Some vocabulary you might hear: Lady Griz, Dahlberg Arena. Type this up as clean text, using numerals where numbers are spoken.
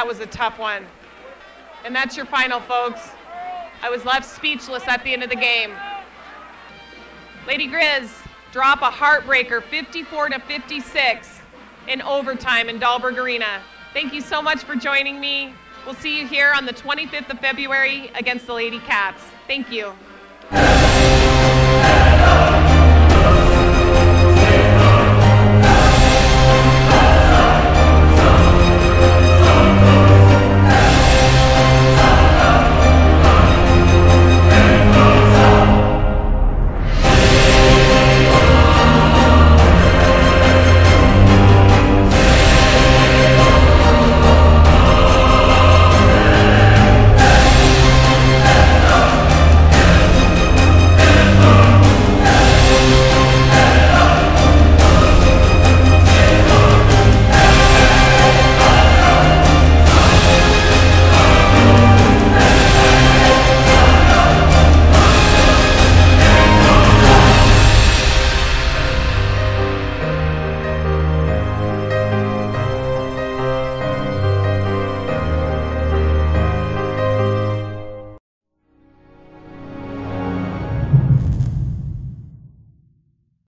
that was a tough one. And that's your final, folks. I was left speechless at the end of the game. Lady Griz drop a heartbreaker, 54-56 in overtime in Dahlberg Arena. Thank you so much for joining me. We'll see you here on the 25th of February against the Lady Cats. Thank you.